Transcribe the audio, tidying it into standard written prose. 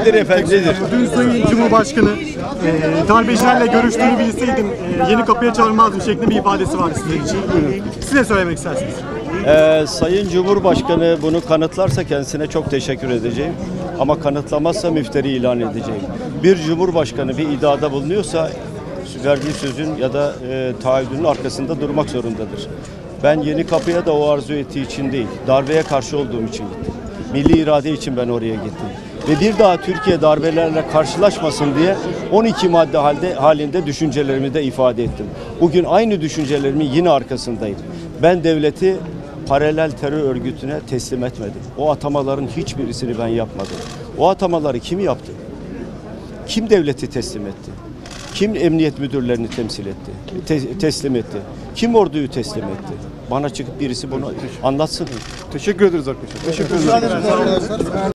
Nedir efendim? Nedir? Dün Sayın Cumhurbaşkanı darbecilerle görüştüğünü bilseydim Yeni Kapı'ya çağırmazdım şeklinde bir ifadesi var sizin için. Size söylemek istersiniz. Sayın Cumhurbaşkanı bunu kanıtlarsa kendisine çok teşekkür edeceğim. Ama kanıtlamazsa müfteri ilan edeceğim. Bir Cumhurbaşkanı bir iddiada bulunuyorsa verdiği sözün ya da taahhüdünün arkasında durmak zorundadır. Ben Yeni Kapı'ya da o arzu ettiği için değil, darbeye karşı olduğum için gittim. Milli irade için ben oraya gittim. Ve bir daha Türkiye darbelerle karşılaşmasın diye 12 madde halinde düşüncelerimi de ifade ettim. Bugün aynı düşüncelerimin yine arkasındayım. Ben devleti paralel terör örgütüne teslim etmedim. O atamaların hiçbirisini ben yapmadım. O atamaları kim yaptı? Kim devleti teslim etti? Kim emniyet müdürlerini teslim etti? Kim orduyu teslim etti? Bana çıkıp birisi bunu anlatsın. Teşekkür ederiz arkadaşlar. Teşekkür ederiz.